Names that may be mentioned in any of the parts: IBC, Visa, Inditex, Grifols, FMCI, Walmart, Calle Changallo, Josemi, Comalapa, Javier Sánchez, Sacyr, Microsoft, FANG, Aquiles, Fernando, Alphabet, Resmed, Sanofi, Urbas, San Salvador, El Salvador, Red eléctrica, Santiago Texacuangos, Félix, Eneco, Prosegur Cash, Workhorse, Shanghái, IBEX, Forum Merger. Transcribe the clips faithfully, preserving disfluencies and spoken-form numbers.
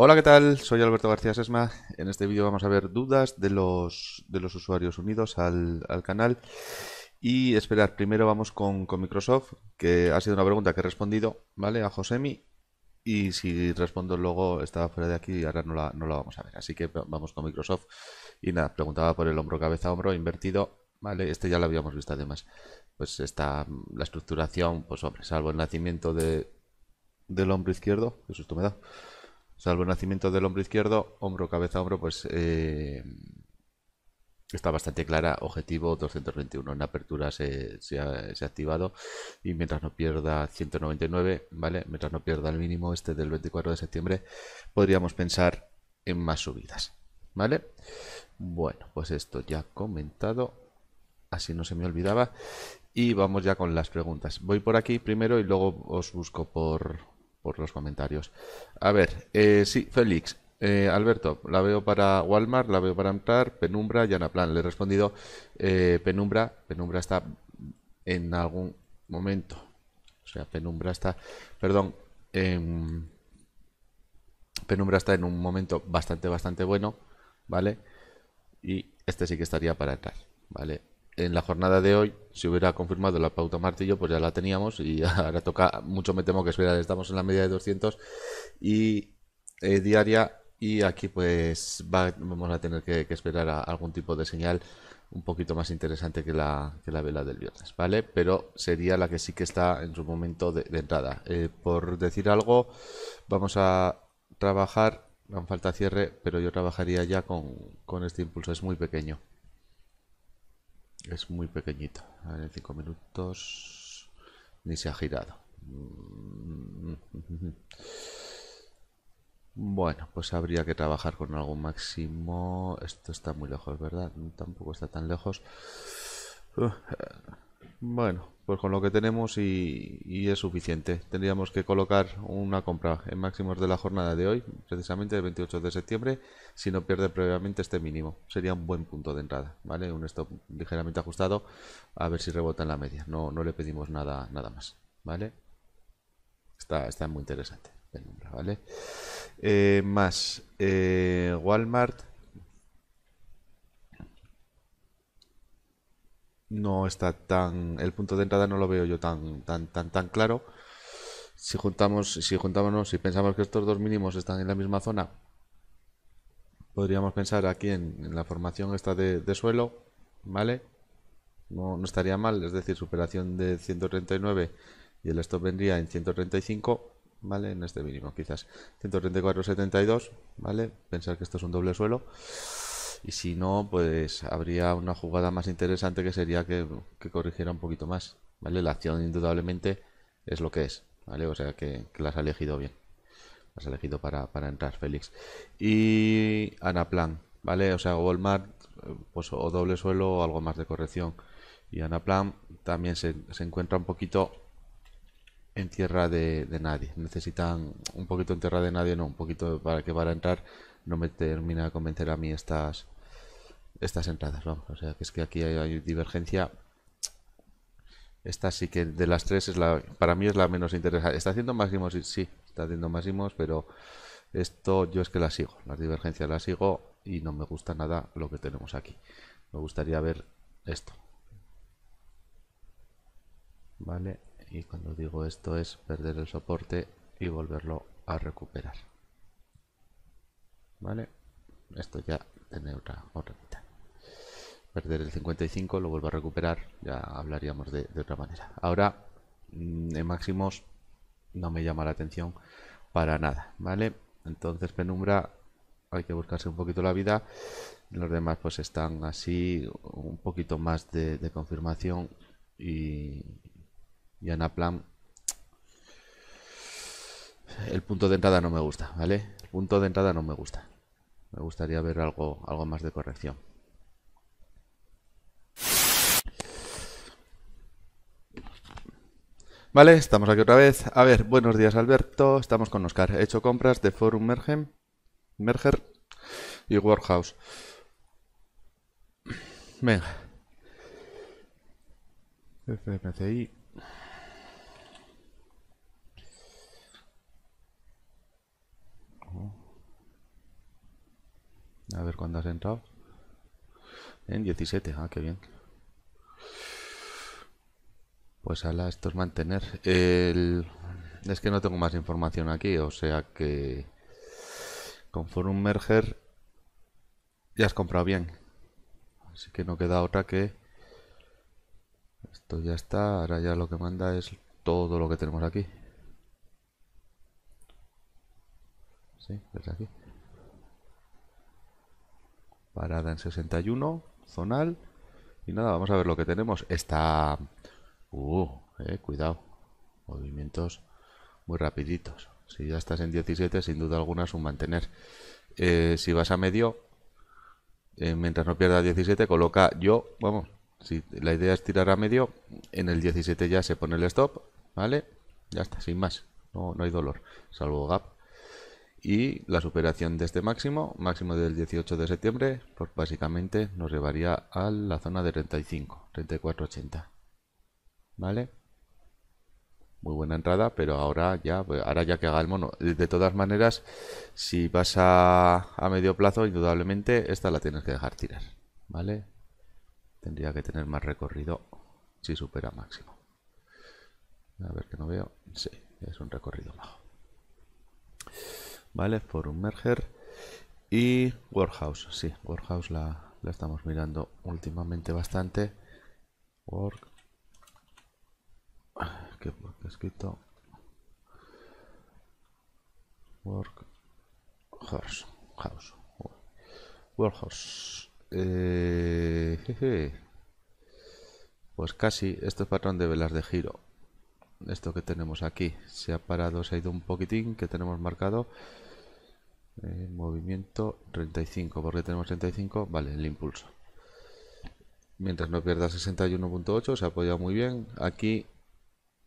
Hola, ¿qué tal? Soy Alberto García Sesma. En este vídeo vamos a ver dudas de los, de los usuarios unidos al, al canal. Y esperar, primero vamos con, con Microsoft, que ha sido una pregunta que he respondido, ¿vale? A Josemi. Y si respondo luego, estaba fuera de aquí y ahora no la, no la vamos a ver. Así que vamos con Microsoft. Y nada, preguntaba por el hombro, cabeza, hombro, invertido. Vale, este ya lo habíamos visto además. Pues está la estructuración, pues hombre, salvo el nacimiento de, del hombro izquierdo, que susto me da. Salvo el nacimiento del hombro izquierdo, hombro, cabeza, hombro, pues... Eh, está bastante clara, objetivo doscientos veintiuno en apertura se, se, ha, se ha activado y mientras no pierda ciento noventa y nueve, ¿vale? Mientras no pierda el mínimo este del veinticuatro de septiembre, podríamos pensar en más subidas, ¿vale? Bueno, pues esto ya comentado, así no se me olvidaba y vamos ya con las preguntas. Voy por aquí primero y luego os busco por, por los comentarios. A ver, eh, sí, Félix. Eh, Alberto, la veo para Walmart, la veo para entrar, Penumbra y Anaplan. Le he respondido eh, Penumbra, Penumbra está en algún momento. O sea, Penumbra está, perdón, eh, Penumbra está en un momento bastante, bastante bueno, ¿vale? Y este sí que estaría para entrar, ¿vale? En la jornada de hoy, si hubiera confirmado la pauta martillo, pues ya la teníamos y ahora toca, mucho me temo que esperar, estamos en la media de doscientos y eh, diaria. Y aquí pues va, vamos a tener que, que esperar a algún tipo de señal un poquito más interesante que la, que la vela del viernes, ¿vale? Pero sería la que sí que está en su momento de, de entrada. Eh, por decir algo, vamos a trabajar, aún falta cierre, pero yo trabajaría ya con, con este impulso, es muy pequeño. Es muy pequeñito, a ver, en cinco minutos ni se ha girado. Bueno, pues habría que trabajar con algún máximo. Esto está muy lejos, ¿verdad? Tampoco está tan lejos. Bueno, pues con lo que tenemos y, y es suficiente. Tendríamos que colocar una compra en máximos de la jornada de hoy, precisamente el veintiocho de septiembre, si no pierde previamente este mínimo. Sería un buen punto de entrada, ¿vale? Un stop ligeramente ajustado, a ver si rebota en la media. No, no le pedimos nada, nada más, ¿vale? Está, está muy interesante. Penumbra, ¿vale? Eh, más eh, Walmart no está tan, el punto de entrada no lo veo yo tan tan tan tan claro. Si juntamos, si juntámonos, si pensamos que estos dos mínimos están en la misma zona, podríamos pensar aquí en, en la formación esta de, de suelo, ¿vale? No, no estaría mal, es decir, superación de ciento treinta y nueve y el stop vendría en ciento treinta y cinco. ¿Vale? En este mínimo, quizás ciento treinta y cuatro setenta y dos, ¿vale? Pensar que esto es un doble suelo. Y si no, pues habría una jugada más interesante que sería que, que corrigiera un poquito más, ¿vale? La acción indudablemente es lo que es, ¿vale? O sea que, que las ha elegido bien. Las ha elegido para, para entrar, Félix. Y Anaplan, ¿vale? O sea, Walmart, pues o doble suelo o algo más de corrección. Y Anaplan también se, se encuentra un poquito... en tierra de, de nadie, necesitan un poquito en tierra de nadie, no, un poquito para que para entrar no me termina de convencer a mí estas estas entradas, ¿no? O sea que es que aquí hay, hay divergencia. Esta sí que de las tres es la, para mí es la menos interesante. Está haciendo máximos, sí, está haciendo máximos, pero esto yo es que la sigo, las divergencias las sigo y no me gusta nada lo que tenemos aquí. Me gustaría ver esto, ¿vale? Y cuando digo esto es perder el soporte y volverlo a recuperar, ¿vale? Esto ya tiene otra, otra mitad. Perder el cincuenta y cinco, lo vuelvo a recuperar, ya hablaríamos de, de otra manera. Ahora, en máximos no me llama la atención para nada, ¿vale? Entonces Penumbra hay que buscarse un poquito la vida. Los demás pues están así, un poquito más de, de confirmación y... y Anaplan, el punto de entrada no me gusta, ¿vale? El punto de entrada no me gusta. Me gustaría ver algo, algo más de corrección. Vale, estamos aquí otra vez. A ver, buenos días Alberto, estamos con Oscar. He hecho compras de Forum Merger, Merger y Workhorse. Venga. F M C I. A ver cuándo has entrado. En diecisiete, ah, qué bien. Pues ala, esto es mantener. El... Es que no tengo más información aquí, o sea que con Forum Merger ya has comprado bien. Así que no queda otra que... Esto ya está, ahora ya lo que manda es todo lo que tenemos aquí. Sí, desde aquí. Parada en sesenta y uno, zonal. Y nada, vamos a ver lo que tenemos. Está... Uh, eh, cuidado. Movimientos muy rapiditos. Si ya estás en diecisiete, sin duda alguna es un mantener. Eh, si vas a medio, eh, mientras no pierdas diecisiete, coloca yo, vamos, si la idea es tirar a medio, en el diecisiete ya se pone el stop, ¿vale? Ya está, sin más. No, no hay dolor, salvo gap. Y la superación de este máximo, máximo del dieciocho de septiembre, pues básicamente nos llevaría a la zona de treinta y cinco, treinta y cuatro ochenta. ¿Vale? Muy buena entrada, pero ahora ya, ahora ya que haga el mono. De todas maneras, si vas a, a medio plazo, indudablemente esta la tienes que dejar tirar, ¿vale? Tendría que tener más recorrido si supera máximo. A ver que no veo. Sí, es un recorrido bajo. Vale, Forum Merger y Workhorse. Sí, Workhorse la, la estamos mirando últimamente bastante. Work. ¿Qué he escrito? Workhorse. House. Workhorse. Eh, jeje. Pues casi. Esto es patrón de velas de giro. Esto que tenemos aquí se ha parado, se ha ido un poquitín, que tenemos marcado eh, movimiento treinta y cinco, porque tenemos treinta y cinco, vale, el impulso. Mientras no pierda sesenta y uno punto ocho, se ha apoyado muy bien. Aquí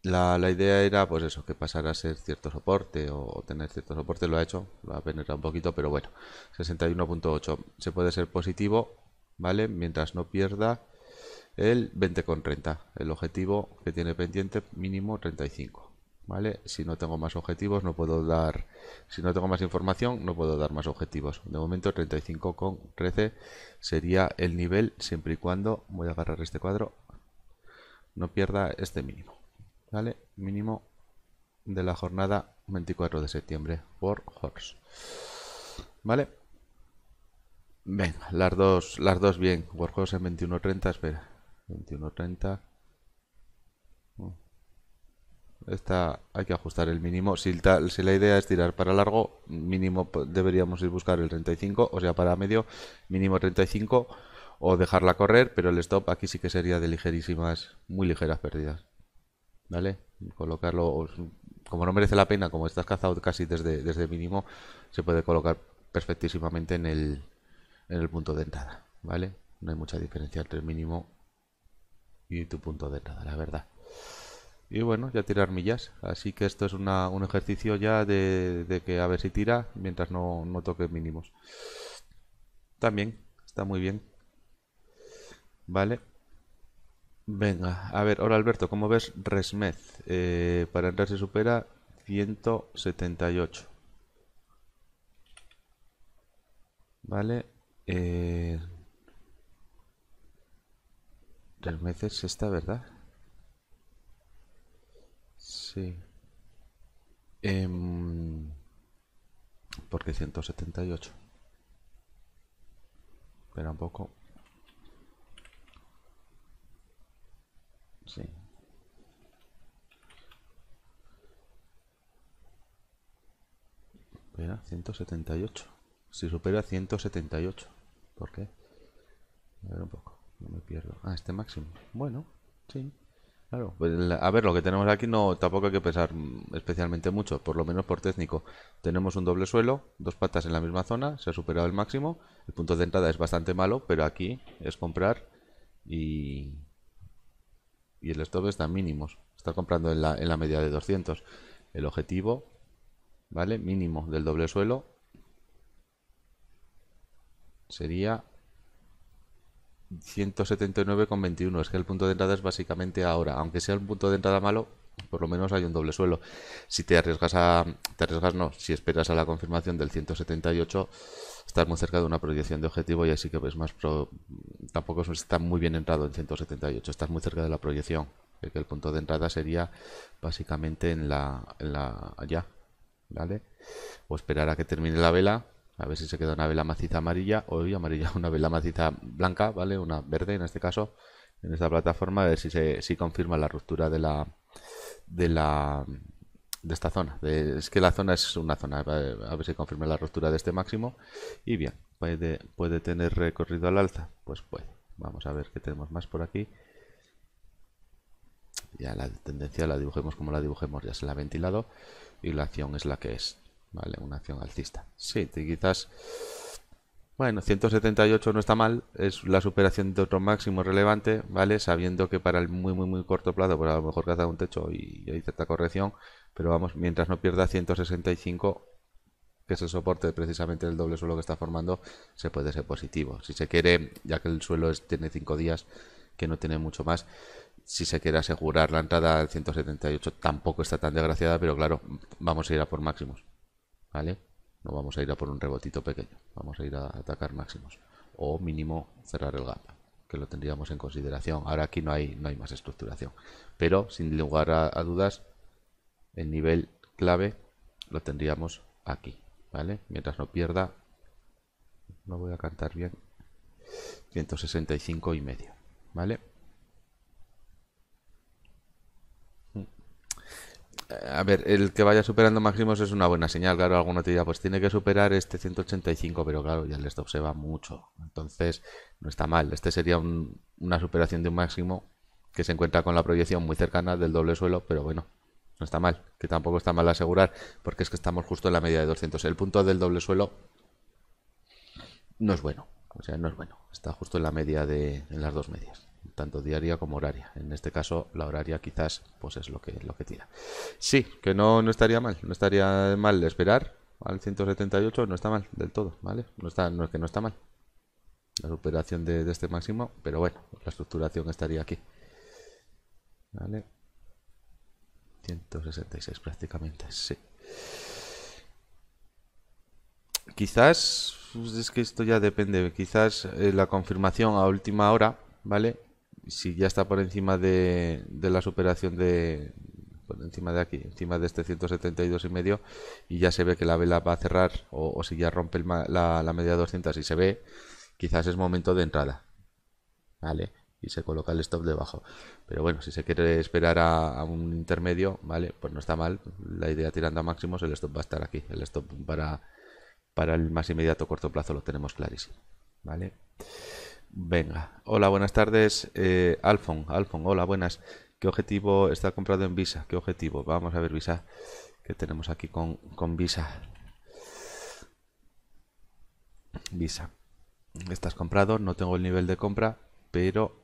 la, la idea era, pues eso, que pasara a ser cierto soporte o, o tener cierto soporte, lo ha hecho, lo ha penetrado un poquito, pero bueno, sesenta y uno punto ocho se puede ser positivo, vale, mientras no pierda el veinte con treinta, el objetivo que tiene pendiente mínimo treinta y cinco, ¿vale? Si no tengo más objetivos no puedo dar, si no tengo más información no puedo dar más objetivos. De momento treinta y cinco con trece sería el nivel, siempre y cuando, voy a agarrar este cuadro, no pierda este mínimo, ¿vale? Mínimo de la jornada veinticuatro de septiembre por Workhorse, ¿vale? Venga, las dos, las dos bien. Workhorse en veintiuno treinta, espera. veintiuno treinta. Esta hay que ajustar el mínimo. Si, tal, si la idea es tirar para largo, mínimo deberíamos ir buscar el treinta y cinco, o sea, para medio, mínimo treinta y cinco, o dejarla correr, pero el stop aquí sí que sería de ligerísimas, muy ligeras pérdidas. ¿Vale? Colocarlo, como no merece la pena, como estás cazado casi desde, desde mínimo, se puede colocar perfectísimamente en el, en el punto de entrada, ¿vale? No hay mucha diferencia entre el mínimo y tu punto de entrada, la verdad. Y bueno, ya tirar millas. Así que esto es una, un ejercicio ya de, de que a ver si tira mientras no, no toque mínimos. También, está muy bien. Vale. Venga, a ver, ahora Alberto, ¿cómo ves Resmed? Eh, para entrar se supera ciento setenta y ocho. Vale. Eh, tres meses esta, ¿verdad? Sí. Eh, ¿Por qué ciento setenta y ocho? Espera un poco. Sí. Espera, ciento setenta y ocho. Si supera ciento setenta y ocho. ¿Por qué? A ver un poco. No me pierdo. Ah, este máximo. Bueno, sí. Claro. Pues, a ver, lo que tenemos aquí no tampoco hay que pensar especialmente mucho. Por lo menos por técnico. Tenemos un doble suelo. Dos patas en la misma zona. Se ha superado el máximo. El punto de entrada es bastante malo. Pero aquí es comprar. Y, y el stop está en mínimos. Está comprando en la, en la media de doscientos. El objetivo, ¿vale? Mínimo del doble suelo sería ciento setenta y nueve con veintiuno. Es que el punto de entrada es básicamente ahora. Aunque sea un punto de entrada malo, por lo menos hay un doble suelo. Si te arriesgas a... te arriesgas no, si esperas a la confirmación del ciento setenta y ocho, estás muy cerca de una proyección de objetivo y así que ves más pro... tampoco está muy bien entrado en ciento setenta y ocho, estás muy cerca de la proyección, que el punto de entrada sería básicamente en la, en la allá, ¿vale? O esperar a que termine la vela, a ver si se queda una vela maciza amarilla, o amarilla, una vela maciza blanca, ¿vale? Una verde en este caso, en esta plataforma, a ver si se si confirma la ruptura de la de la de esta zona. De, es que la zona es una zona, a ver si confirma la ruptura de este máximo. Y bien, puede, puede tener recorrido al alza, pues puede. Vamos a ver qué tenemos más por aquí. Ya la tendencia la dibujemos como la dibujemos, ya se la ha ventilado y la acción es la que es, vale, una acción alcista. Sí, quizás, bueno, ciento setenta y ocho no está mal, es la superación de otro máximo relevante, vale, sabiendo que para el muy muy muy corto plazo, pues a lo mejor caza un techo y hay cierta corrección, pero vamos, mientras no pierda ciento sesenta y cinco, que es el soporte precisamente del doble suelo que está formando, se puede ser positivo. Si se quiere, ya que el suelo es, tiene cinco días, que no tiene mucho más, si se quiere asegurar la entrada al ciento setenta y ocho tampoco está tan desgraciada, pero claro, vamos a ir a por máximos, ¿vale? No vamos a ir a por un rebotito pequeño, vamos a ir a atacar máximos o mínimo cerrar el gap, que lo tendríamos en consideración. Ahora aquí no hay, no hay más estructuración, pero sin lugar a, a dudas el nivel clave lo tendríamos aquí, ¿vale? Mientras no pierda, no voy a cantar bien, ciento sesenta y cinco y medio, ¿vale? A ver, el que vaya superando máximos es una buena señal, claro, alguno te dirá, pues tiene que superar este ciento ochenta y cinco, pero claro, ya el stop se va mucho, entonces no está mal. Este sería un, una superación de un máximo que se encuentra con la proyección muy cercana del doble suelo, pero bueno, no está mal, que tampoco está mal asegurar, porque es que estamos justo en la media de doscientos. El punto del doble suelo no es bueno, o sea, no es bueno, está justo en la media de en las dos medias, tanto diaria como horaria. En este caso la horaria quizás pues es lo que lo que tira. Sí, que no, no estaría mal, no estaría mal esperar al ciento setenta y ocho, no está mal del todo, ¿vale? No está, no es que no está mal la superación de, de este máximo, pero bueno, la estructuración estaría aquí, ¿vale? ciento sesenta y seis prácticamente, sí. Quizás, es que esto ya depende, quizás eh, la confirmación a última hora, ¿vale? Si ya está por encima de, de la superación de por encima de aquí, encima de este ciento setenta y dos y medio, y ya se ve que la vela va a cerrar, o, o si ya rompe el, la, la media doscientos y se ve, quizás es momento de entrada, ¿vale? Y se coloca el stop debajo. Pero bueno, si se quiere esperar a, a un intermedio, ¿vale? Pues no está mal. La idea tirando a máximos, el stop va a estar aquí. El stop para, para el más inmediato corto plazo lo tenemos clarísimo, ¿vale? Venga, hola, buenas tardes, eh, Alfon, Alfon, hola, buenas. ¿Qué objetivo está comprado en Visa? ¿Qué objetivo? Vamos a ver Visa, ¿qué tenemos aquí con, con Visa? Visa, estás comprado, no tengo el nivel de compra, pero...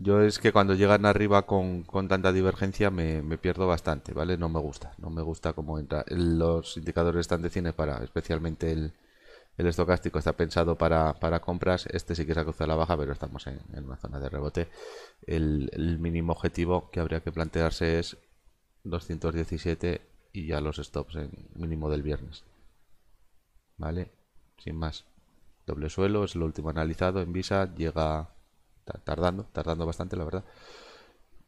Yo es que cuando llegan arriba con, con tanta divergencia me, me pierdo bastante, ¿vale? No me gusta, no me gusta cómo entra. Los indicadores están de cine para, especialmente el... El estocástico está pensado para, para compras. Este sí que se ha cruzado la baja, pero estamos en, en una zona de rebote. El, el mínimo objetivo que habría que plantearse es doscientos diecisiete y ya los stops en mínimo del viernes, ¿vale? Sin más. Doble suelo es lo último analizado en Visa. Llega tardando, tardando bastante, la verdad.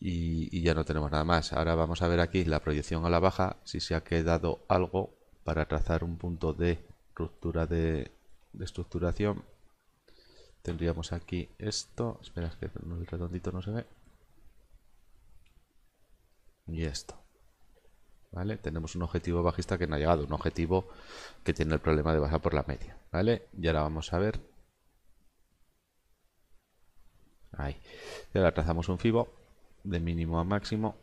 Y, y ya no tenemos nada más. Ahora vamos a ver aquí la proyección a la baja, si se ha quedado algo para trazar un punto de... estructura de, de estructuración. Tendríamos aquí esto, espera, que el redondito no se ve, y esto, vale. Tenemos un objetivo bajista que no ha llegado, un objetivo que tiene el problema de bajar por la media, vale. Y ahora vamos a ver ahí, y ahora trazamos un fibo de mínimo a máximo,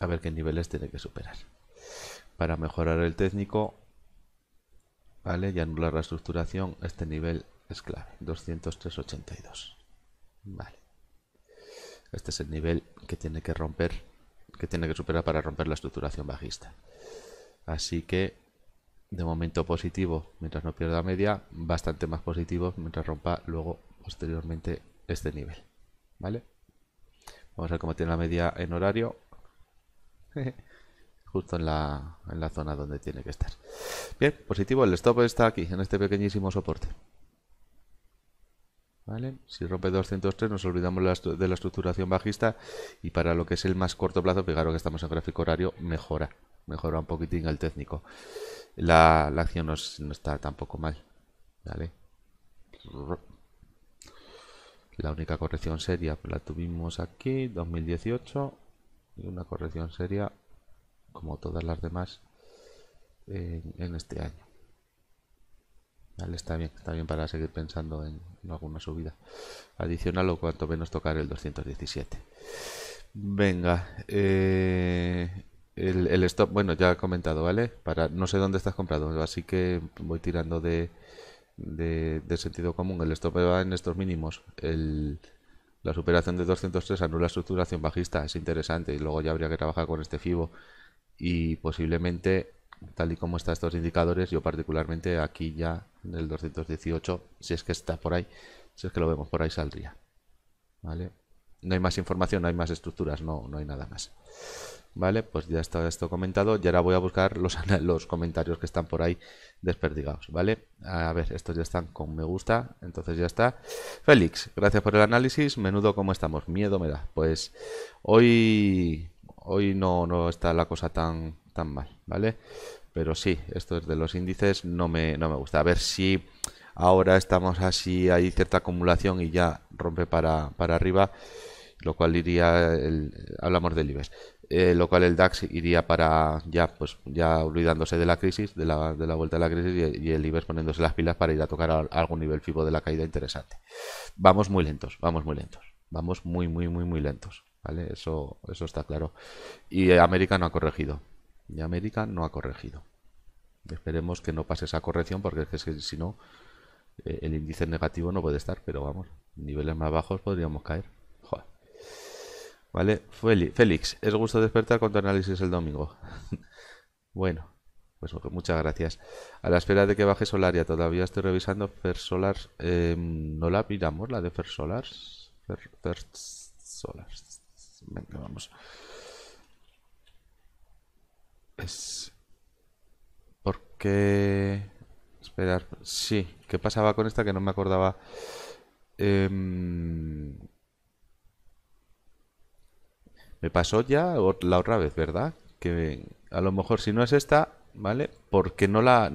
a ver qué niveles tiene que superar para mejorar el técnico, ¿vale? Y anular la estructuración. Este nivel es clave, doscientos tres ochenta y dos, ¿vale? Este es el nivel que tiene que romper, que tiene que superar para romper la estructuración bajista. Así que, de momento positivo, mientras no pierda media, bastante más positivo mientras rompa luego, posteriormente, este nivel, ¿Vale? Vamos a ver cómo tiene la media en horario. Justo en la, en la zona donde tiene que estar. Bien, positivo. El stop está aquí, en este pequeñísimo soporte. ¿Vale? Si rompe doscientos tres nos olvidamos de la estructuración bajista y para lo que es el más corto plazo, fijaros que estamos en gráfico horario, mejora, mejora un poquitín el técnico. La, la acción no, es, no está tampoco mal. ¿Vale? La única corrección seria la tuvimos aquí, dos mil dieciocho, y una corrección seria como todas las demás en, en este año. Vale, está bien, está bien para seguir pensando en, en alguna subida adicional o cuanto menos tocar el doscientos diecisiete. Venga, eh, el, el stop, bueno, ya he comentado, ¿vale? Para, no sé dónde estás comprado, así que voy tirando de, de, de sentido común. El stop va en estos mínimos. El, la superación de doscientos tres anula estructuración bajista, es interesante, y luego ya habría que trabajar con este FIBO y posiblemente... Tal y como están estos indicadores, yo particularmente aquí ya en el doscientos dieciocho, si es que está por ahí, si es que lo vemos por ahí, saldría. ¿Vale? No hay más información, no hay más estructuras, no, no hay nada más. Vale, pues ya está esto comentado. Y ahora voy a buscar los, los comentarios que están por ahí desperdigados. Vale, a ver, estos ya están con me gusta, entonces ya está. Félix, gracias por el análisis. Menudo cómo estamos, miedo me da. Pues hoy, hoy no, no está la cosa tan... tan mal, ¿vale? Pero sí, esto es de los índices, no me, no me gusta. A ver si ahora estamos así, hay cierta acumulación y ya rompe para, para arriba, lo cual iría, el, hablamos del IBEX, eh, lo cual el DAX iría para ya, pues ya olvidándose de la crisis, de la, de la vuelta a la crisis, y, y el IBEX poniéndose las pilas para ir a tocar a, a algún nivel fibo de la caída interesante. Vamos muy lentos, vamos muy lentos, vamos muy, muy, muy, muy lentos, ¿vale? Eso, eso está claro. Y América no ha corregido. Y América no ha corregido. Esperemos que no pase esa corrección, porque es que si no, eh, el índice negativo no puede estar, pero vamos, niveles más bajos podríamos caer. Joder. Vale, Félix, es gusto despertar con tu análisis el domingo. Bueno, pues muchas gracias. A la espera de que baje Solaria, todavía estoy revisando Fersolars. Eh, no la miramos, la de Fersolars. Fer, Fersolars. Venga, vamos. Es porque... Esperar. Sí, ¿qué pasaba con esta que no me acordaba? Eh... Me pasó ya la otra vez, ¿verdad? Que a lo mejor si no es esta, ¿vale? Porque no la...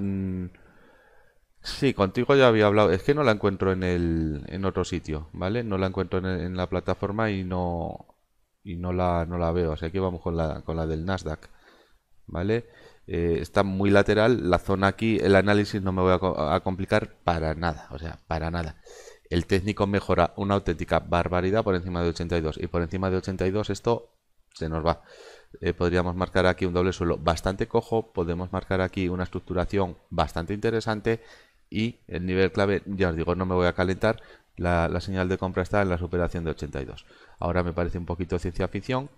Sí, contigo ya había hablado. Es que no la encuentro en el en otro sitio, ¿vale? No la encuentro en, en la plataforma y no y no la, no la veo. Así que vamos con la, con la del Nasdaq. ¿Vale? Eh, está muy lateral la zona aquí, el análisis no me voy a, a complicar para nada, o sea, para nada. El técnico mejora una auténtica barbaridad por encima de ochenta y dos, y por encima de ochenta y dos esto se nos va. Eh, podríamos marcar aquí un doble suelo bastante cojo, podemos marcar aquí una estructuración bastante interesante y el nivel clave, ya os digo, no me voy a calentar, la, la señal de compra está en la superación de ochenta y dos. Ahora me parece un poquito ciencia ficción.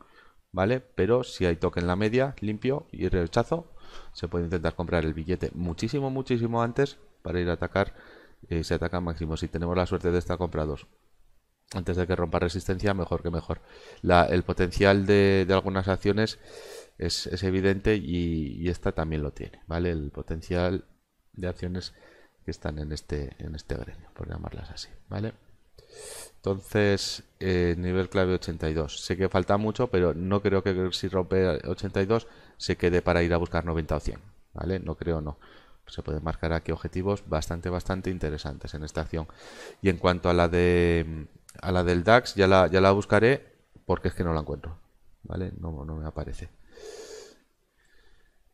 ¿Vale? Pero si hay toque en la media, limpio y rechazo, se puede intentar comprar el billete muchísimo, muchísimo antes para ir a atacar. Eh, se ataca máximo. Si tenemos la suerte de estar comprados antes de que rompa resistencia, mejor que mejor. La, el potencial de, de algunas acciones es, es evidente y, y esta también lo tiene. ¿Vale? El potencial de acciones que están en este, en este gremio, por llamarlas así. ¿Vale? Entonces, eh, nivel clave ochenta y dos. Sé que falta mucho, pero no creo que si rompe ochenta y dos se quede para ir a buscar noventa o cien. ¿Vale? No creo, no. Se pueden marcar aquí objetivos bastante, bastante interesantes en esta acción. Y en cuanto a la de a la del DAX, ya la, ya la buscaré porque es que no la encuentro. ¿Vale? No, no me aparece.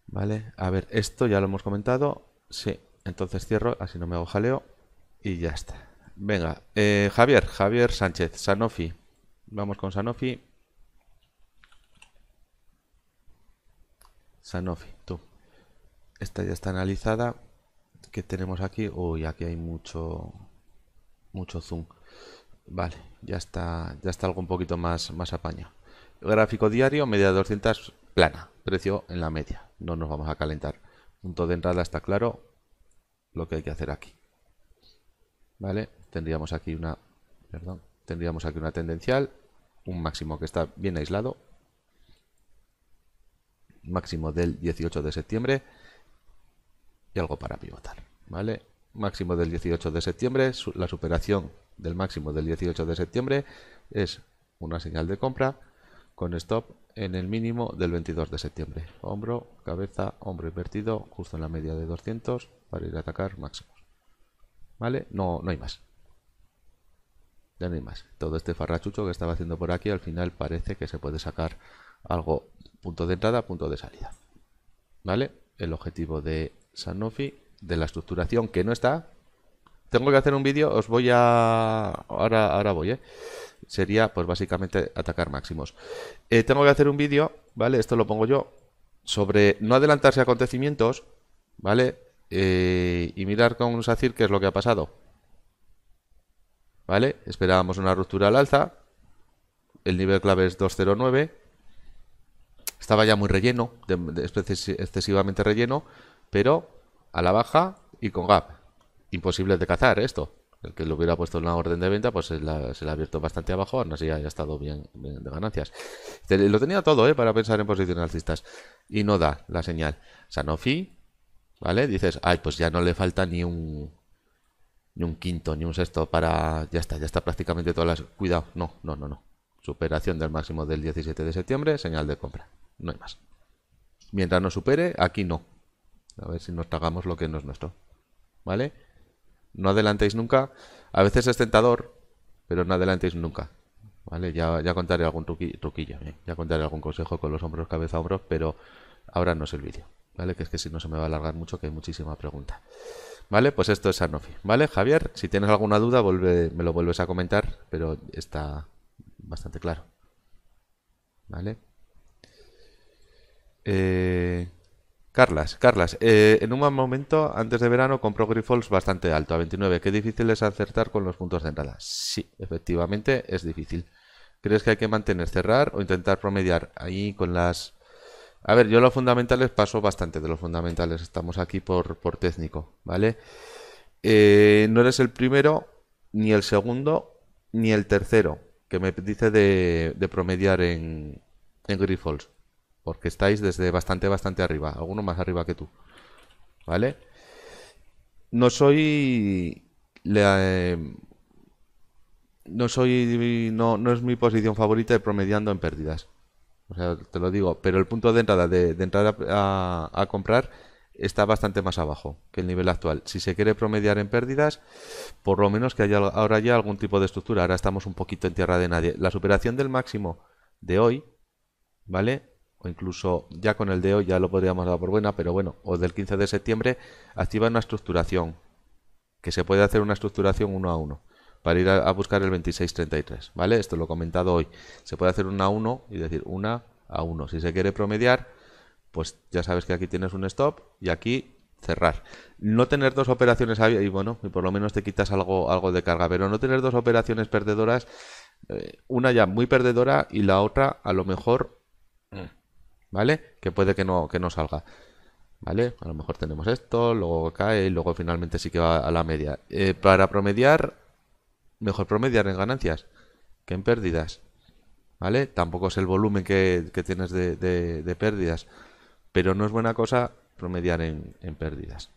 ¿Vale? A ver, esto ya lo hemos comentado. Sí, entonces cierro, así no me hago jaleo. Y ya está. Venga, eh, Javier, Javier Sánchez, Sanofi. Vamos con Sanofi. Sanofi, tú. Esta ya está analizada. ¿Qué tenemos aquí? Uy, aquí hay mucho mucho zoom. Vale, ya está, ya está algo un poquito más, más apañado. Gráfico diario, media doscientos plana. Precio en la media. No nos vamos a calentar. Punto de entrada está claro lo que hay que hacer aquí. Vale, tendríamos aquí una, perdón, Tendríamos aquí una tendencial, un máximo que está bien aislado, máximo del dieciocho de septiembre y algo para pivotar, ¿vale? Máximo del dieciocho de septiembre, la superación del máximo del dieciocho de septiembre es una señal de compra con stop en el mínimo del veintidós de septiembre. Hombro, cabeza, hombro invertido justo en la media de doscientos para ir a atacar máximos, ¿vale? No, no hay más. Ya no hay más. Todo este farrachucho que estaba haciendo por aquí al final parece que se puede sacar algo, punto de entrada, punto de salida, ¿vale? El objetivo de Sanofi, de la estructuración que no está. Tengo que hacer un vídeo, os voy a... Ahora, ahora voy, ¿eh? Sería, pues básicamente, atacar máximos. Eh, tengo que hacer un vídeo, ¿vale? Esto lo pongo yo, sobre no adelantarse a acontecimientos, ¿vale? Eh, y mirar con Sacyr qué es lo que ha pasado, ¿vale? Esperábamos una ruptura al alza. El nivel clave es dos cero nueve. Estaba ya muy relleno, de, de, excesivamente relleno, pero a la baja y con gap. Imposible de cazar esto. El que lo hubiera puesto en la orden de venta, pues se la, se la ha abierto bastante abajo. Aún así, ya ha estado bien, bien de ganancias. Lo tenía todo, ¿eh? Para pensar en posiciones alcistas. Y no da la señal. Sanofi, ¿vale? Dices, ay, pues ya no le falta ni un... ni un quinto, ni un sexto para... Ya está, ya está prácticamente todas las... Cuidado, no, no, no, no. Superación del máximo del diecisiete de septiembre, señal de compra. No hay más. Mientras no supere, aquí no. A ver si nos tragamos lo que no es nuestro, ¿vale? No adelantéis nunca. A veces es tentador, pero no adelantéis nunca, ¿vale? Ya, ya contaré algún truqui, truquillo, ¿eh? Ya contaré algún consejo con los hombros, cabeza, hombros, pero ahora no es el vídeo, ¿vale? Que es que si no se me va a alargar mucho, que hay muchísima pregunta. Vale, pues esto es Sanofi. Vale, Javier, si tienes alguna duda, vuelve, me lo vuelves a comentar, pero está bastante claro. Vale. Eh, Carlas, Carlas, eh, en un buen momento, antes de verano, compró Grifols bastante alto, a veintinueve. Qué difícil es acertar con los puntos de entrada. Sí, efectivamente es difícil. ¿Crees que hay que mantener, cerrar o intentar promediar ahí con las... A ver, yo los fundamentales paso bastante de los fundamentales, estamos aquí por, por técnico, ¿vale? Eh, no eres el primero, ni el segundo, ni el tercero, que me dice de, de promediar en, en Grifols, porque estáis desde bastante, bastante arriba, alguno más arriba que tú, ¿vale? No soy... La, eh, no soy... No, no es mi posición favorita de promediando en pérdidas. O sea, te lo digo, pero el punto de entrada de, de entrar a, a, a comprar está bastante más abajo que el nivel actual. Si se quiere promediar en pérdidas, por lo menos que haya ahora ya algún tipo de estructura. Ahora estamos un poquito en tierra de nadie. La superación del máximo de hoy, ¿vale? O incluso ya con el de hoy ya lo podríamos dar por buena, pero bueno, o del quince de septiembre, activa una estructuración, que se puede hacer una estructuración uno a uno. Para ir a buscar el veintiséis treinta y tres, ¿vale? Esto lo he comentado hoy. Se puede hacer una a uno y decir una a uno. Si se quiere promediar, pues ya sabes que aquí tienes un stop y aquí cerrar. No tener dos operaciones abiertas, y bueno, y por lo menos te quitas algo, algo de carga, pero no tener dos operaciones perdedoras, eh, una ya muy perdedora y la otra a lo mejor, ¿vale? Que puede que no, que no salga. ¿Vale? A lo mejor tenemos esto, luego cae y luego finalmente sí que va a la media. Eh, para promediar... Mejor promediar en ganancias que en pérdidas, ¿vale? Tampoco es el volumen que, que tienes de, de, de pérdidas, pero no es buena cosa promediar en, en pérdidas.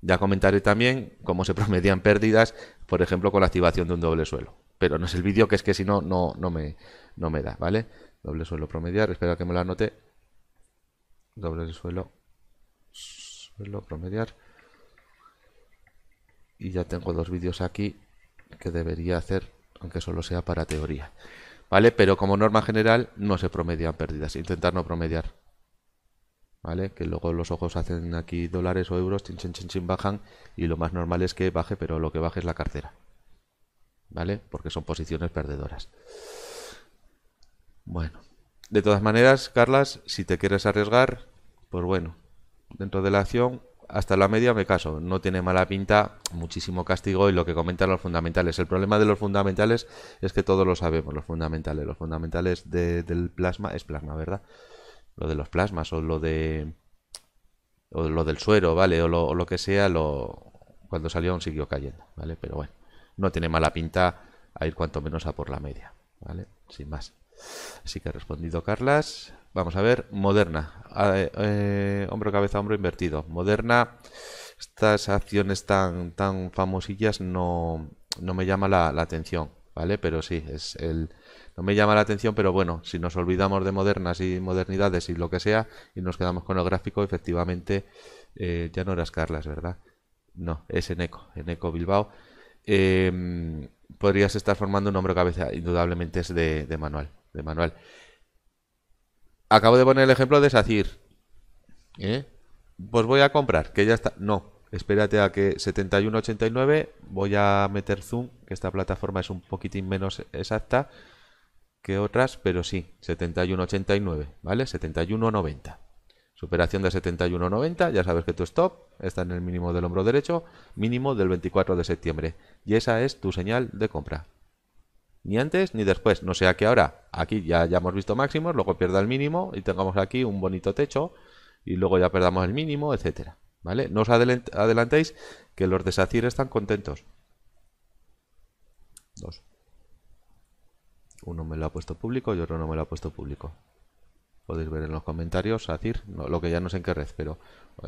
Ya comentaré también cómo se promedian pérdidas, por ejemplo, con la activación de un doble suelo. Pero no es el vídeo, que es que si no, no, no, me, no me da, ¿vale? Doble suelo promediar, espera que me lo anote. Doble suelo, suelo promediar. Y ya tengo dos vídeos aquí que debería hacer, aunque solo sea para teoría, ¿vale? Pero como norma general no se promedian pérdidas, intentar no promediar, ¿vale? Que luego los ojos hacen aquí dólares o euros, chin, chin, chin, chin, bajan y lo más normal es que baje, pero lo que baje es la cartera, ¿vale? Porque son posiciones perdedoras. Bueno, de todas maneras, Carlas, si te quieres arriesgar, pues bueno, dentro de la acción... Hasta la media me caso, no tiene mala pinta, muchísimo castigo y lo que comentan los fundamentales. El problema de los fundamentales es que todos lo sabemos, los fundamentales. Los fundamentales de, del plasma, es plasma, ¿verdad? Lo de los plasmas o lo de o lo del suero, ¿vale? O lo, o lo que sea, lo cuando salió aún siguió cayendo, ¿vale? Pero bueno, no tiene mala pinta a ir cuanto menos a por la media, ¿vale? Sin más. Así que ha respondido Carlas. Vamos a ver, Moderna. Eh, eh, hombro, cabeza, hombro invertido. Moderna, estas acciones tan, tan famosillas no, no me llama la, la atención, ¿vale? Pero sí, es el... No me llama la atención, pero bueno, si nos olvidamos de modernas y modernidades y lo que sea y nos quedamos con el gráfico, efectivamente, eh, ya no eras Carlas, ¿verdad? No, es Eneco, Eneco Bilbao. Eh, podrías estar formando un hombro cabeza, indudablemente es de, de manual, de manual. Acabo de poner el ejemplo de Sacyr. ¿Eh? Pues voy a comprar, que ya está. No, espérate a que setenta y uno ochenta y nueve, voy a meter zoom, que esta plataforma es un poquitín menos exacta que otras, pero sí, setenta y uno ochenta y nueve, ¿vale? setenta y uno noventa. Superación de setenta y uno noventa, ya sabes que tu stop está en el mínimo del hombro derecho, mínimo del veinticuatro de septiembre. Y esa es tu señal de compra. Ni antes ni después, no sea que ahora, aquí ya hayamos visto máximos, luego pierda el mínimo y tengamos aquí un bonito techo y luego ya perdamos el mínimo, etcétera, ¿vale? No os adelantéis, que los de Sacyr están contentos. Dos. Uno me lo ha puesto público y otro no me lo ha puesto público. Podéis ver en los comentarios, Sacyr, no, lo que ya no sé en qué red, pero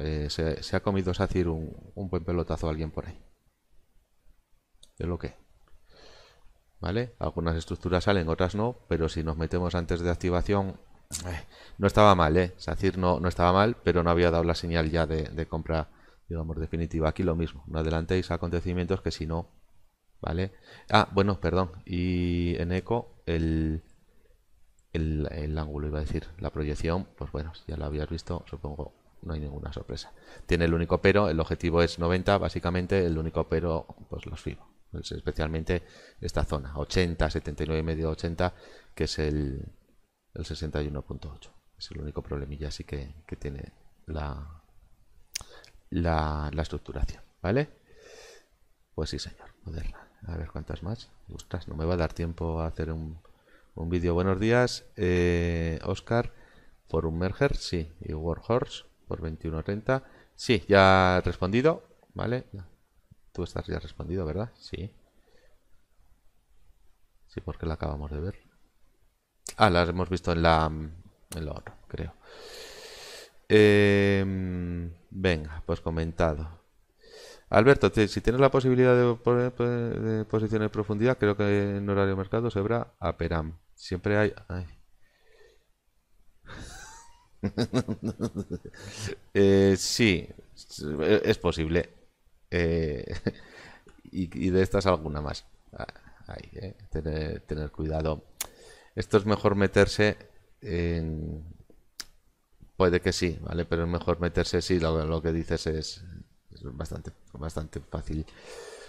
eh, se, se ha comido Sacyr un, un buen pelotazo a alguien por ahí. Es lo que. ¿Vale? Algunas estructuras salen, otras no, pero si nos metemos antes de activación, eh, no estaba mal, ¿eh? Sacyr no, no estaba mal, pero no había dado la señal ya de, de compra, digamos, definitiva. Aquí lo mismo, no adelantéis acontecimientos que si no... ¿Vale? Ah, bueno, perdón. Y en eco, el, el, el ángulo, iba a decir, la proyección, pues bueno, ya lo habías visto, supongo, no hay ninguna sorpresa. Tiene el único pero, el objetivo es noventa, básicamente, el único pero, pues los FIBO, pues especialmente esta zona, ochenta, setenta y nueve coma cinco, ochenta, que es el, el sesenta y uno punto ocho. Es el único problemilla así que, que tiene la, la, la estructuración, ¿vale? Pues sí, señor, Moderna. A ver cuántas más. Ostras, no me va a dar tiempo a hacer un, un vídeo. Buenos días, eh, Oscar. Forum Merger, sí. Y Workhorse por veintiuno treinta. Sí, ya he respondido. Vale. Tú estás ya respondido, ¿verdad? Sí. Sí, porque la acabamos de ver. Ah, las hemos visto en la, en la otra, creo. Eh, venga, pues comentado. Alberto, si tienes la posibilidad de poner posiciones en profundidad, creo que en horario mercado se verá a Peram. Siempre hay... Ay. eh, sí, es posible. Eh, y, y de estas alguna más. Ay, eh, tener, tener cuidado. Esto es mejor meterse en... Puede que sí, ¿vale? Pero es mejor meterse si sí, lo, lo que dices es... Bastante, bastante fácil,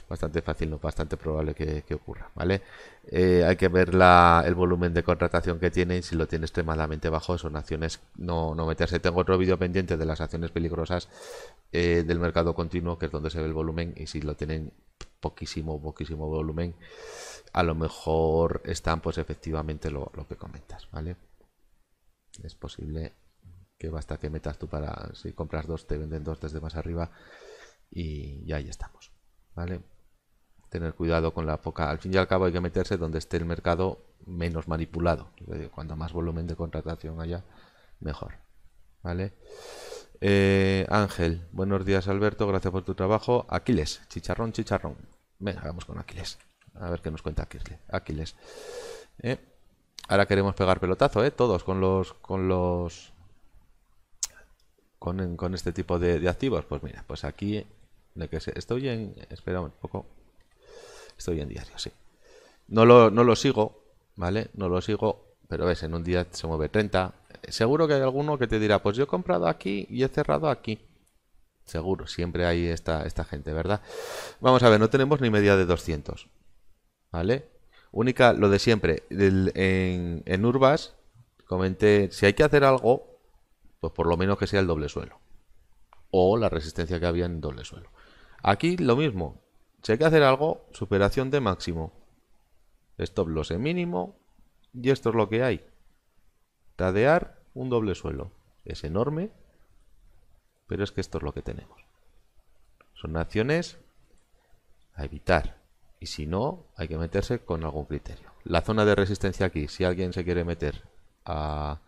bastante fácil, no, bastante probable que, que ocurra, ¿vale? Eh, hay que ver la, el volumen de contratación que tiene y si lo tiene extremadamente bajo, son acciones, no, no meterse. Tengo otro vídeo pendiente de las acciones peligrosas eh, del mercado continuo, que es donde se ve el volumen, y si lo tienen poquísimo, poquísimo volumen, a lo mejor están, pues efectivamente lo, lo que comentas, ¿vale? Es posible que basta que metas tú para, si compras dos, te venden dos desde más arriba. Y, y ahí estamos, ¿vale? Tener cuidado con la poca... Al fin y al cabo hay que meterse donde esté el mercado menos manipulado. Cuando más volumen de contratación haya, mejor, ¿vale? Eh, Ángel, buenos días Alberto, gracias por tu trabajo. Aquiles, chicharrón, chicharrón. Venga, vamos con Aquiles. A ver qué nos cuenta Aquiles. Aquiles. Eh, ahora queremos pegar pelotazo, ¿eh? Todos con los... Con los con, con este tipo de, de activos. Pues mira, pues aquí... De que se, estoy en... Espera un poco. Estoy en diario, sí. No lo, no lo sigo, ¿vale? No lo sigo, pero ves, en un día se mueve treinta. Seguro que hay alguno que te dirá, pues yo he comprado aquí y he cerrado aquí. Seguro, siempre hay esta, esta gente, ¿verdad? Vamos a ver, no tenemos ni media de doscientos, ¿vale? Única, lo de siempre. El, en, en Urbas comenté, si hay que hacer algo, pues por lo menos que sea el doble suelo. O la resistencia que había en doble suelo. Aquí lo mismo. Si hay que hacer algo, superación de máximo. Stop loss en mínimo. Y esto es lo que hay. Tradear un doble suelo. Es enorme. Pero es que esto es lo que tenemos. Son acciones a evitar. y si no, hay que meterse con algún criterio. La zona de resistencia aquí, si alguien se quiere meter a,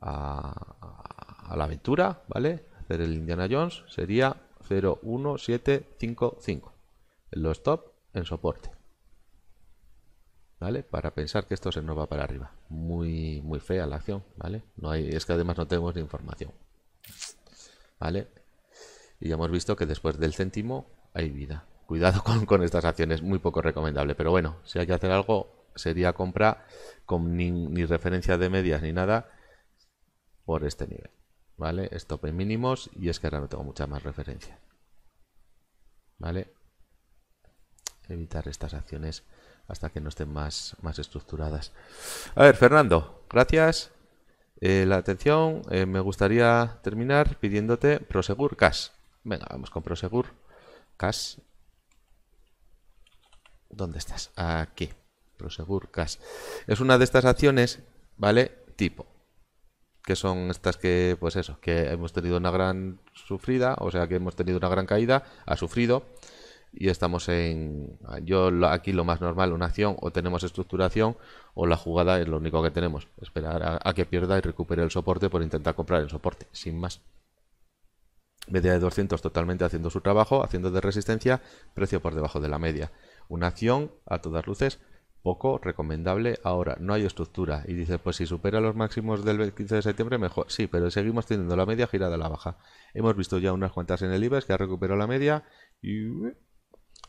a, a la aventura, ¿vale? Hacer el Indiana Jones, sería cero uno siete cinco cinco en los top, en soporte, ¿vale? Para pensar que esto se nos va para arriba. Muy, muy fea la acción, ¿vale? No hay, es que además no tenemos ni información, ¿vale? Y ya hemos visto que después del céntimo hay vida. Cuidado con, con estas acciones, muy poco recomendable. Pero bueno, si hay que hacer algo, sería compra con ni, ni referencia de medias ni nada por este nivel, ¿vale? Stop en mínimos, y es que ahora no tengo mucha más referencia, ¿vale? Evitar estas acciones hasta que no estén más, más estructuradas. A ver, Fernando, gracias eh, la atención. Eh, me gustaría terminar pidiéndote Prosegur Cash. Venga, vamos con Prosegur Cash. ¿Dónde estás? Aquí. Prosegur Cash. Es una de estas acciones, ¿vale? Tipo. Que son estas que, pues eso, que hemos tenido una gran sufrida, o sea, que hemos tenido una gran caída, ha sufrido. Y estamos en... Yo aquí lo más normal, una acción, o tenemos estructuración, o la jugada es lo único que tenemos. Esperar a, a que pierda y recupere el soporte por intentar comprar el soporte, sin más. Media de doscientos totalmente haciendo su trabajo, haciendo de resistencia, precio por debajo de la media. Una acción, a todas luces, poco recomendable ahora. No hay estructura. Y dices, pues si supera los máximos del quince de septiembre, mejor. Sí, pero seguimos teniendo la media girada a la baja. Hemos visto ya unas cuantas en el IBEX que ha recuperado la media y...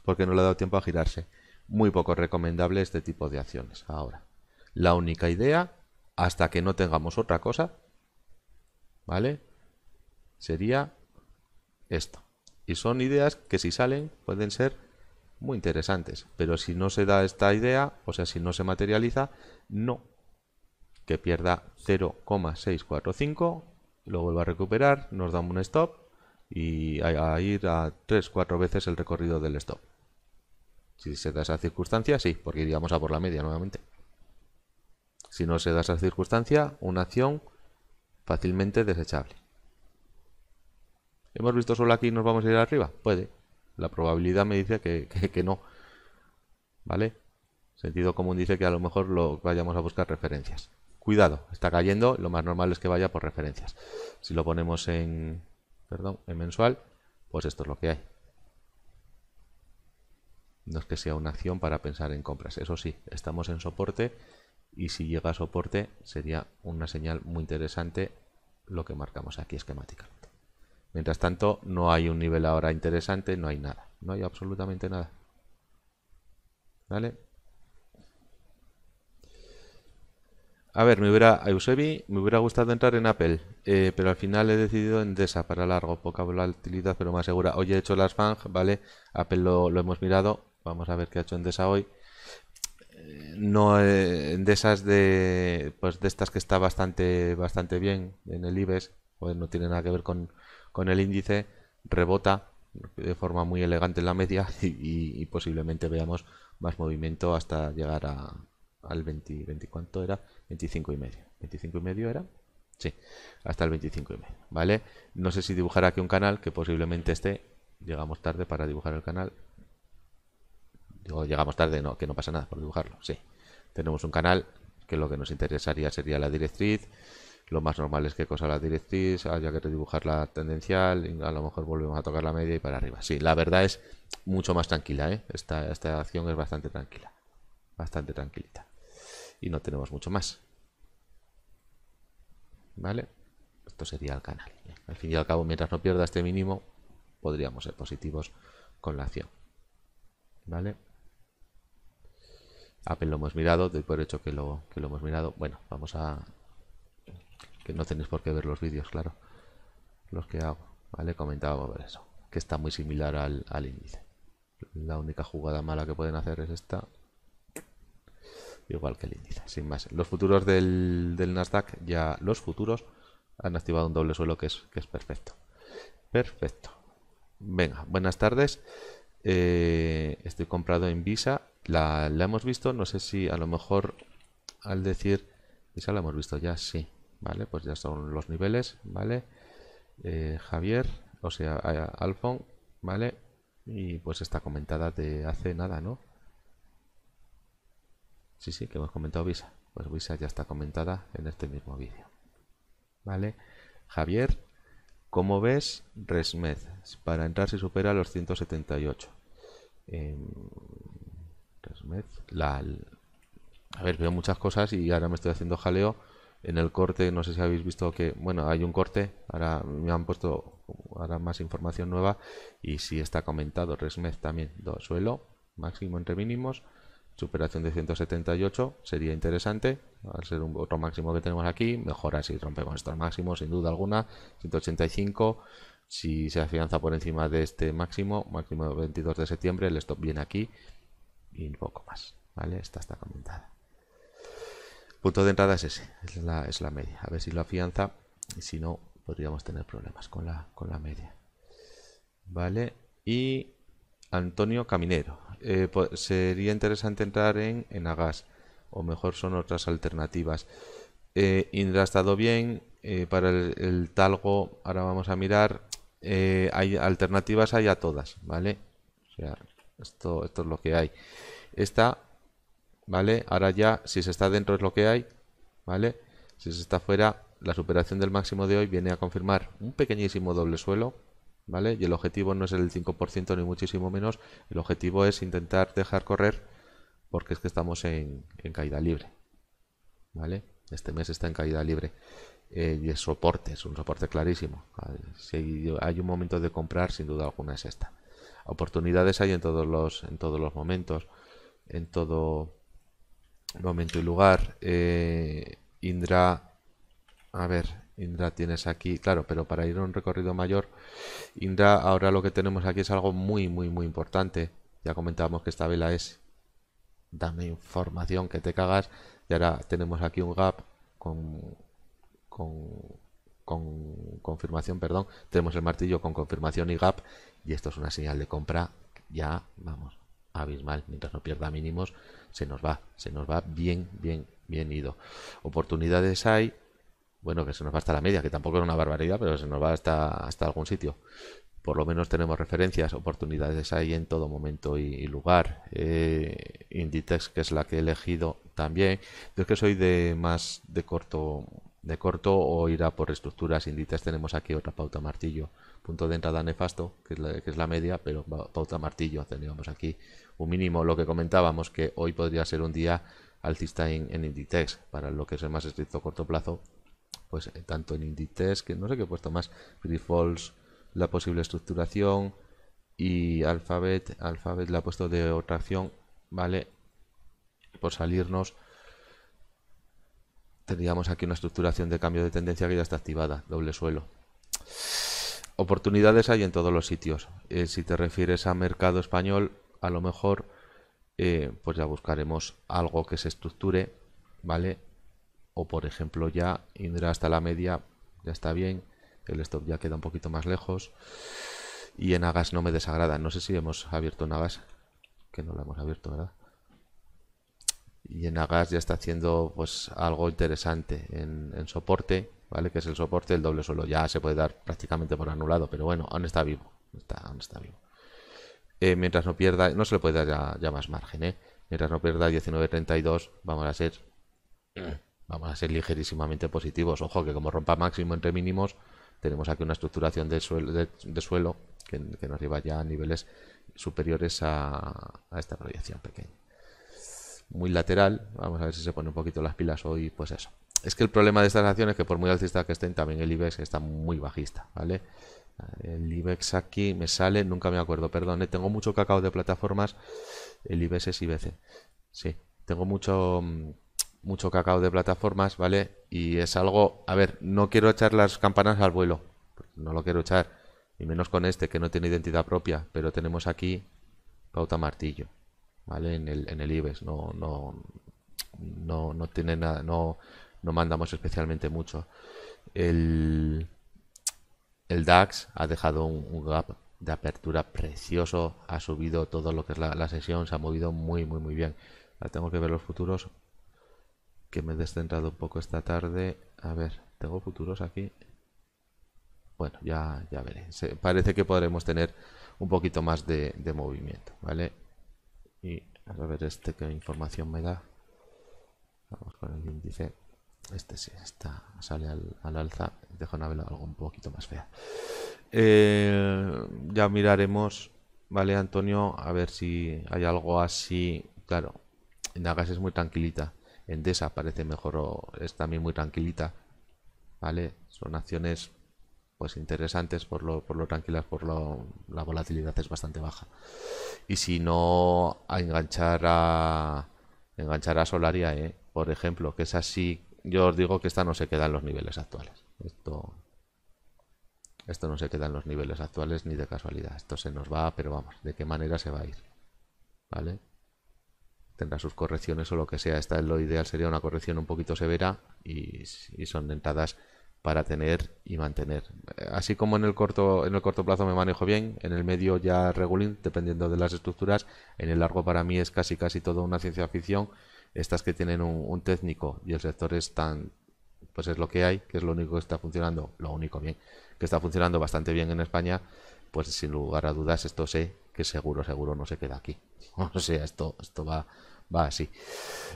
porque no le ha dado tiempo a girarse. Muy poco recomendable este tipo de acciones ahora. La única idea, hasta que no tengamos otra cosa, ¿vale? Sería esto. Y son ideas que si salen pueden ser muy interesantes. Pero si no se da esta idea, o sea, si no se materializa, no. Que pierda cero coma seiscientos cuarenta y cinco, lo vuelva a recuperar, nos damos un stop y a, a ir a tres cuatro veces el recorrido del stop. Si se da esa circunstancia, sí, porque iríamos a por la media nuevamente. Si no se da esa circunstancia, una acción fácilmente desechable. ¿Hemos visto solo aquí y nos vamos a ir arriba? Puede. La probabilidad me dice que, que, que no. ¿Vale? Sentido común dice que a lo mejor lo vayamos a buscar referencias. Cuidado, está cayendo. Lo más normal es que vaya por referencias. Si lo ponemos en... Perdón, en mensual, pues esto es lo que hay. No es que sea una acción para pensar en compras. Eso sí, estamos en soporte y si llega a soporte sería una señal muy interesante lo que marcamos aquí esquemáticamente. Mientras tanto, no hay un nivel ahora interesante, no hay nada. No hay absolutamente nada. ¿Vale? A ver, me hubiera, a Josemi, me hubiera gustado entrar en Apple, eh, pero al final he decidido Endesa para largo, poca volatilidad pero más segura. Hoy he hecho las FANG, ¿vale? Apple lo, lo hemos mirado, vamos a ver qué ha hecho Endesa hoy. Eh, no, eh, Endesa es de, pues de estas que está bastante, bastante bien en el IBEX, pues no tiene nada que ver con, con el índice, rebota de forma muy elegante en la media y, y, y posiblemente veamos más movimiento hasta llegar a... al veinte, veinte, ¿cuánto era? veinticinco y medio. ¿veinticinco y medio era? Sí, hasta el veinticinco y medio, ¿vale? No sé si dibujar aquí un canal, que posiblemente esté. Llegamos tarde para dibujar el canal. Digo, llegamos tarde, no, que no pasa nada por dibujarlo, sí. Tenemos un canal, que lo que nos interesaría sería la directriz. Lo más normal es que cosa la directriz, haya que redibujar la tendencial, a lo mejor volvemos a tocar la media y para arriba. Sí, la verdad es mucho más tranquila, ¿eh? Esta, esta acción es bastante tranquila. Bastante tranquilita. Y no tenemos mucho más. ¿Vale? Esto sería el canal. Al fin y al cabo, mientras no pierda este mínimo, podríamos ser positivos con la acción. ¿Vale? Apple lo hemos mirado, doy por hecho que lo, que lo hemos mirado. Bueno, vamos a... Que no tenéis por qué ver los vídeos, claro. Los que hago. ¿Vale? Comentábamos ver eso. Que está muy similar al, al índice. La única jugada mala que pueden hacer es esta. Igual que el índice, sin más. Los futuros del, del Nasdaq, ya los futuros, han activado un doble suelo que es, que es perfecto. Perfecto. Venga, buenas tardes. Eh, estoy comprado en Visa. La, la hemos visto, no sé si a lo mejor al decir Visa la hemos visto ya, sí. Vale, pues ya son los niveles, ¿vale? Eh, Javier, o sea, Alfon, ¿vale? Y pues está comentada de hace nada, ¿no? Sí, sí, que hemos comentado Visa. Pues Visa ya está comentada en este mismo vídeo. Vale. Javier, ¿cómo ves Resmed? Para entrar se supera los ciento setenta y ocho. Eh, Resmed, la... A ver, veo muchas cosas y ahora me estoy haciendo jaleo. En el corte, no sé si habéis visto que, bueno, hay un corte, ahora me han puesto ahora más información nueva y si sí está comentado Resmed también, do, suelo, máximo entre mínimos, superación de ciento setenta y ocho, sería interesante, al ser un, otro máximo que tenemos aquí, mejora si rompemos estos máximos, sin duda alguna, ciento ochenta y cinco, si se afianza por encima de este máximo, máximo veintidós de septiembre, el stop viene aquí y poco más, ¿vale? Esta está comentada. Punto de entrada es ese, es la, es la media. A ver si lo afianza y si no, podríamos tener problemas con la, con la media. Vale, y Antonio Caminero. Eh, pues sería interesante entrar en, en Agas, o mejor son otras alternativas. Eh, Indra ha estado bien, eh, para el, el talgo, ahora vamos a mirar. Eh, hay alternativas, hay a todas, ¿vale? O sea, esto, esto es lo que hay. Esta... ¿Vale? Ahora ya, si se está dentro es lo que hay, ¿vale? Si se está fuera, la superación del máximo de hoy viene a confirmar un pequeñísimo doble suelo, ¿vale? Y el objetivo no es el cinco por ciento ni muchísimo menos, el objetivo es intentar dejar correr porque es que estamos en, en caída libre, ¿vale? Este mes está en caída libre eh, y es soporte, es un soporte clarísimo. ¿Vale? Si hay un momento de comprar, sin duda alguna es esta. Oportunidades hay en todos los, en todos los momentos, en todo... momento y lugar. eh, Indra, a ver, Indra tienes aquí, claro, pero para ir a un recorrido mayor, Indra ahora lo que tenemos aquí es algo muy muy muy importante. Ya comentábamos que esta vela es dame información que te cagas y ahora tenemos aquí un gap con, con, con confirmación, perdón, tenemos el martillo con confirmación y gap y esto es una señal de compra ya, vamos, abismal. Mientras no pierda mínimos se nos va, se nos va bien, bien, bien ido. Oportunidades hay, bueno, que se nos va hasta la media, que tampoco es una barbaridad, pero se nos va hasta, hasta algún sitio. Por lo menos tenemos referencias, oportunidades hay en todo momento y, y lugar. Eh, Inditex, que es la que he elegido también. Yo es que soy de más de corto, de corto o irá por estructuras. Inditex tenemos aquí otra pauta martillo. Punto de entrada nefasto, que es, la, que es la media, pero pauta martillo, teníamos aquí un mínimo, lo que comentábamos, que hoy podría ser un día alcista en, en Inditex, para lo que es el más estricto corto plazo, pues tanto en Inditex, que no sé qué he puesto más, Grifols, la posible estructuración, y Alphabet, Alphabet la he puesto de otra acción, ¿vale? Por salirnos, tendríamos aquí una estructuración de cambio de tendencia que ya está activada, doble suelo. Oportunidades hay en todos los sitios. Eh, si te refieres a mercado español, a lo mejor eh, pues ya buscaremos algo que se estructure, ¿vale? O por ejemplo ya Indra hasta la media, ya está bien, el stop ya queda un poquito más lejos. Y en Agas no me desagrada, no sé si hemos abierto en Agas, que no lo hemos abierto, ¿verdad? Y en Agas ya está haciendo pues algo interesante en, en soporte, ¿vale? Que es el soporte, el doble suelo ya se puede dar prácticamente por anulado, pero bueno, aún está vivo, está, aún está vivo. Eh, mientras no pierda, no se le puede dar ya, ya más margen, ¿eh? Mientras no pierda diecinueve treinta y dos, vamos a ser vamos a ser ligerísimamente positivos. Ojo que como rompa máximo entre mínimos, tenemos aquí una estructuración de suelo, de, de suelo que, que nos lleva ya a niveles superiores a, a esta proyección pequeña. Muy lateral, vamos a ver si se pone un poquito las pilas hoy, pues eso. Es que el problema de estas acciones es que por muy alcista que estén, también el IBEX está muy bajista, ¿vale? El IBEX aquí me sale, nunca me acuerdo, perdón, ¿eh? Tengo mucho cacao de plataformas, el IBEX es I B C, sí, tengo mucho, mucho cacao de plataformas, ¿vale? Y es algo, a ver, no quiero echar las campanas al vuelo, no lo quiero echar, y menos con este que no tiene identidad propia, pero tenemos aquí pauta martillo, ¿vale? En el, en el IBEX no, no, no, no tiene nada, no... no mandamos especialmente mucho. El, el D A X ha dejado un, un gap de apertura precioso. Ha subido todo lo que es la, la sesión. Se ha movido muy, muy, muy bien. Ahora tengo que ver los futuros. Que me he descentrado un poco esta tarde. A ver, ¿tengo futuros aquí? Bueno, ya, ya veré. Se, parece que podremos tener un poquito más de, de movimiento, ¿vale? Y a ver este qué información me da. Vamos con el índice. Este sí, está, sale al, al alza. Deja una vela algo un poquito más fea. Eh, ya miraremos, ¿vale, Antonio? A ver si hay algo así. Claro, en Agas es muy tranquilita. Endesa parece mejor o es también muy tranquilita. ¿Vale? Son acciones pues interesantes por lo, por lo tranquilas, por lo, la volatilidad es bastante baja. Y si no, a enganchar a enganchar a Solaria, ¿eh? Por ejemplo, que es así. Yo os digo que esta no se queda en los niveles actuales. Esto, esto no se queda en los niveles actuales ni de casualidad. Esto se nos va, pero vamos, ¿de qué manera se va a ir? ¿Vale? Tendrá sus correcciones o lo que sea. Esta es lo ideal, sería una corrección un poquito severa y, y son entradas para tener y mantener. Así como en el corto en el corto plazo me manejo bien, en el medio ya regulín, dependiendo de las estructuras, en el largo para mí es casi casi todo una ciencia ficción. Estas que tienen un, un técnico y el sector es tan, pues es lo que hay, que es lo único que está funcionando, lo único bien, que está funcionando bastante bien en España, pues sin lugar a dudas esto sé que seguro, seguro no se queda aquí. O sea, esto, esto va, va así.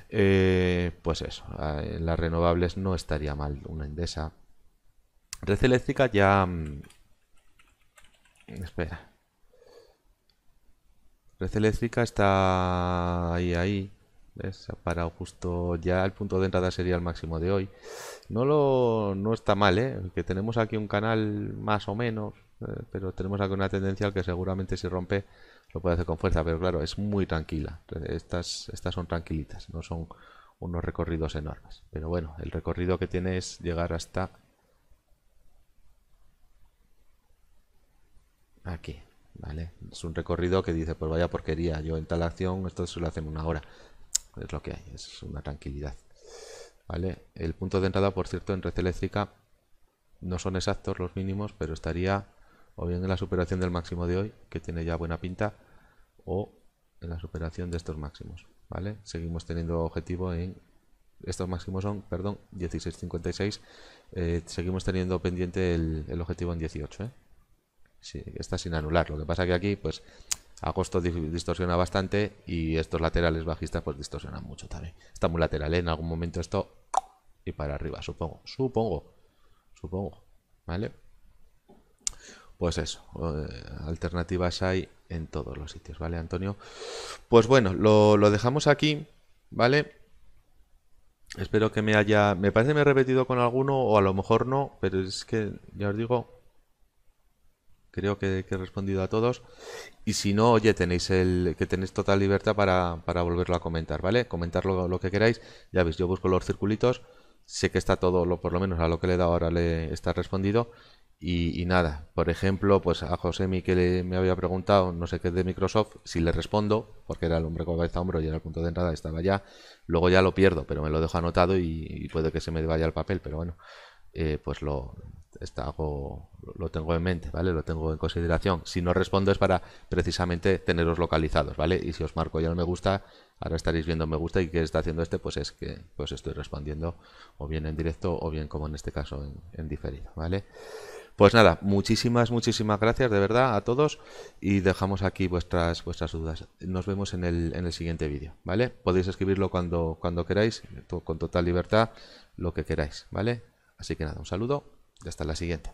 Eh, pues eso, en las renovables no estaría mal una Endesa. Red eléctrica ya... Espera. Red eléctrica está ahí, ahí. ¿Ves? Se ha parado justo ya. El punto de entrada sería el máximo de hoy. No lo no está mal, ¿eh? Que tenemos aquí un canal más o menos, eh, pero tenemos aquí una tendencia al que seguramente si rompe lo puede hacer con fuerza. Pero claro, es muy tranquila. Estas, estas son tranquilitas, no son unos recorridos enormes. Pero bueno, el recorrido que tiene es llegar hasta... aquí, ¿vale? Es un recorrido que dice, pues vaya porquería, yo en tal acción esto se lo hace en una hora. Es lo que hay, es una tranquilidad, ¿vale? El punto de entrada, por cierto, en red eléctrica no son exactos los mínimos, pero estaría o bien en la superación del máximo de hoy, que tiene ya buena pinta, o en la superación de estos máximos, ¿vale? Seguimos teniendo objetivo en... Estos máximos son, perdón, dieciséis cincuenta y seis. Eh, seguimos teniendo pendiente el, el objetivo en dieciocho, ¿eh? Sí, está sin anular, lo que pasa que aquí pues agosto distorsiona bastante y estos laterales bajistas pues distorsionan mucho también. Está muy lateral, ¿eh? En algún momento esto y para arriba, supongo, supongo, supongo, ¿vale? Pues eso, eh, alternativas hay en todos los sitios, ¿vale, Antonio? Pues bueno, lo, lo dejamos aquí, ¿vale? Espero que me haya, me parece que me he repetido con alguno o a lo mejor no, pero es que ya os digo... Creo que, que he respondido a todos. Y si no, oye, tenéis el que tenéis total libertad para, para volverlo a comentar, ¿vale? Comentar lo, lo que queráis. Ya veis, yo busco los circulitos. Sé que está todo, lo, por lo menos a lo que le he dado ahora le está respondido. Y, y nada, por ejemplo, pues a Josemi que le, me había preguntado, no sé qué de Microsoft, si le respondo, porque era el hombre con cabeza a hombro y era el punto de entrada, estaba ya. Luego ya lo pierdo, pero me lo dejo anotado y, y puede que se me vaya el papel, pero bueno, eh, pues lo... Esta hago, lo tengo en mente, ¿vale? Lo tengo en consideración. Si no respondo es para precisamente teneros localizados, ¿vale? Y si os marco ya el me gusta, ahora estaréis viendo me gusta y qué está haciendo este, pues es que pues estoy respondiendo o bien en directo o bien como en este caso en, en diferido, ¿vale? Pues nada, muchísimas, muchísimas gracias de verdad a todos y dejamos aquí vuestras vuestras dudas. Nos vemos en el, en el siguiente vídeo, ¿vale? Podéis escribirlo cuando, cuando queráis, con total libertad, lo que queráis, ¿vale? Así que nada, un saludo. Hasta la siguiente.